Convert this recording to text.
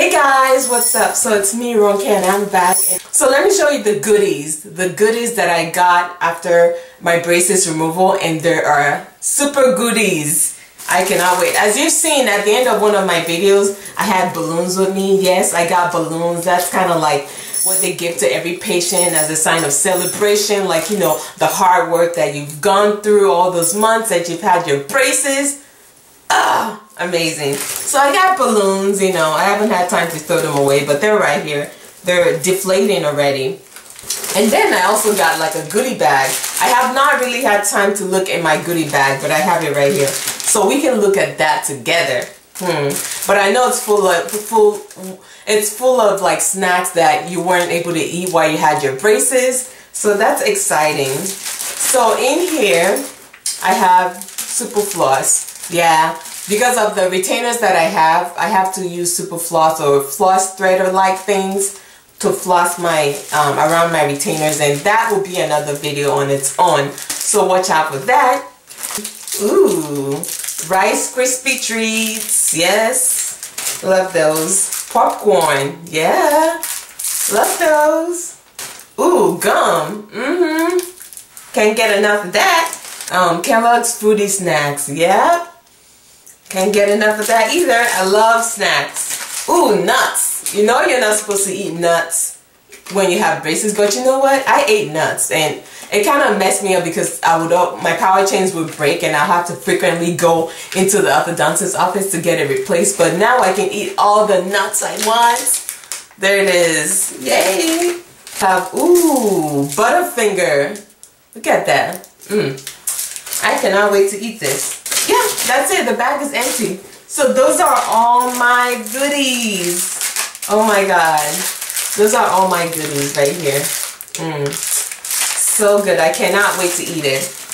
Hey guys, what's up? So it's me, Ronke, and I'm back. So let me show you the goodies that I got after my braces removal, and there are super goodies. I cannot wait. As you've seen at the end of one of my videos, I had balloons with me. Yes, I got balloons. That's kind of like what they give to every patient as a sign of celebration, like, you know, the hard work that you've gone through all those months that you've had your braces. Ah, amazing. So I got balloons, you know, I haven't had time to throw them away, but they're right here. They're deflating already. And then I also got like a goodie bag. I have not really had time to look at my goodie bag, but I have it right here. So we can look at that together. But I know it's full of like snacks that you weren't able to eat while you had your braces. So that's exciting. So in here, I have super floss. Yeah, because of the retainers that I have to use super floss or floss threader like things to floss my around my retainers, and that will be another video on its own. So watch out for that. Ooh, Rice Krispie Treats. Yes, love those. Popcorn. Yeah, love those. Ooh, gum. Can't get enough of that. Kellogg's Foodie Snacks. Yep. Can't get enough of that either. I love snacks. Ooh, nuts. You know you're not supposed to eat nuts when you have braces, but you know what? I ate nuts, and it kind of messed me up because my power chains would break, and I'll have to frequently go into the orthodontist's office to get it replaced. But now I can eat all the nuts I want. There it is. Yay! Ooh, Butterfinger. Look at that. I cannot wait to eat this. Yeah, that's it. The bag is empty. So those are all my goodies. Oh my god. Those are all my goodies right here. So good. I cannot wait to eat it.